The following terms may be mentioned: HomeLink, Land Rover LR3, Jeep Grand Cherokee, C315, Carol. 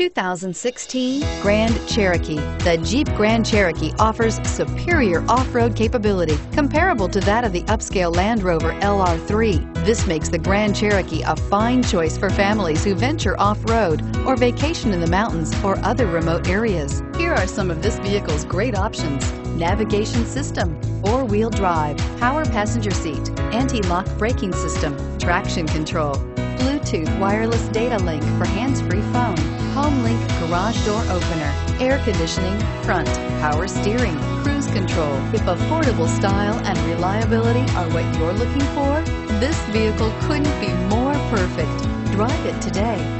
2016 Grand Cherokee. The Jeep Grand Cherokee offers superior off-road capability comparable to that of the upscale Land Rover LR3. This makes the Grand Cherokee a fine choice for families who venture off-road or vacation in the mountains or other remote areas. Here are some of this vehicle's great options: navigation system, four-wheel drive, power passenger seat, anti-lock braking system, traction control, Bluetooth wireless data link for hands-free phone, HomeLink garage door opener, air conditioning, front, power steering, cruise control. If affordable style and reliability are what you're looking for, this vehicle couldn't be more perfect. Drive it today.